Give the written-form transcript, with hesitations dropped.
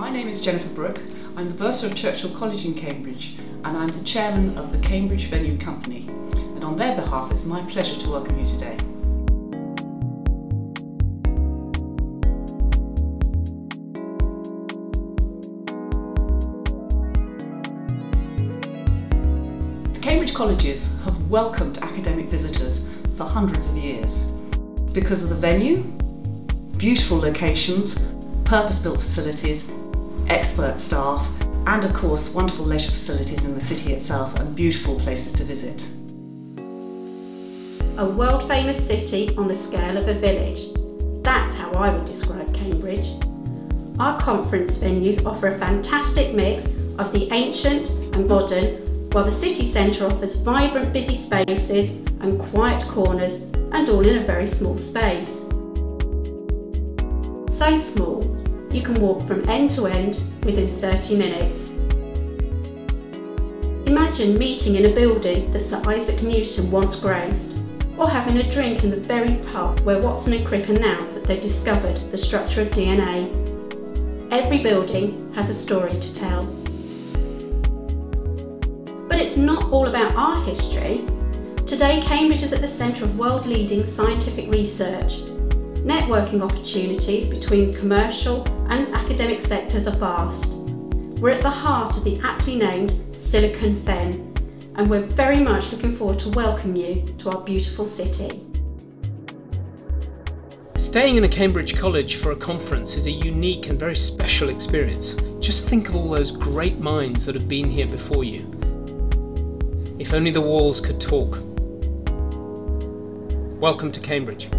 My name is Jennifer Brooke. I'm the bursar of Churchill College in Cambridge and I'm the chairman of the Cambridge Venue Company. And on their behalf, it's my pleasure to welcome you today. The Cambridge Colleges have welcomed academic visitors for hundreds of years because of the venue, beautiful locations, purpose-built facilities, expert staff, and of course wonderful leisure facilities in the city itself and beautiful places to visit. A world-famous city on the scale of a village. That's how I would describe Cambridge. Our conference venues offer a fantastic mix of the ancient and modern, while the city centre offers vibrant, busy spaces and quiet corners, and all in a very small space. So small, you can walk from end to end within 30 minutes. Imagine meeting in a building that Sir Isaac Newton once graced, or having a drink in the very pub where Watson and Crick announced that they discovered the structure of DNA. Every building has a story to tell. But it's not all about our history. Today, Cambridge is at the centre of world-leading scientific research. Networking opportunities between commercial and academic sectors are vast. We're at the heart of the aptly named Silicon Fen, and we're very much looking forward to welcome you to our beautiful city. Staying in a Cambridge college for a conference is a unique and very special experience. Just think of all those great minds that have been here before you. If only the walls could talk. Welcome to Cambridge.